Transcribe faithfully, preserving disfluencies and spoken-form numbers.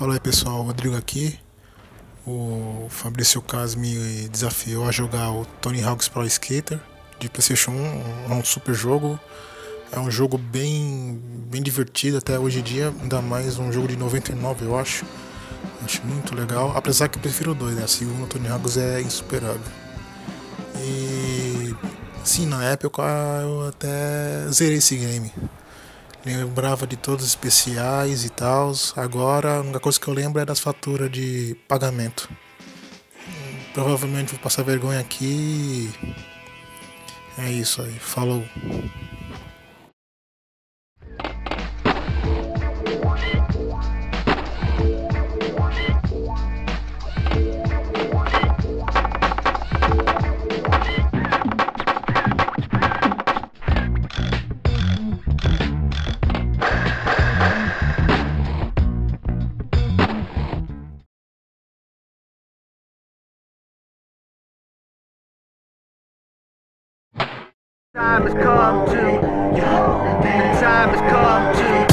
Fala aí pessoal, Rodrigo aqui. O Fabrício Casmi me desafiou a jogar o Tony Hawk's Pro Skater de PlayStation um, é um super jogo. É um jogo bem, bem divertido até hoje em dia, ainda mais um jogo de noventa e nove, eu acho. Acho muito legal, apesar que eu prefiro o dois, né? O segundo Tony Hawk's é insuperável. E sim, na época eu até zerei esse game. Lembrava de todos os especiais e tal. Agora, a única coisa que eu lembro é das faturas de pagamento. Provavelmente vou passar vergonha aqui. É isso aí, falou. The time has come to, yeah, the time has come to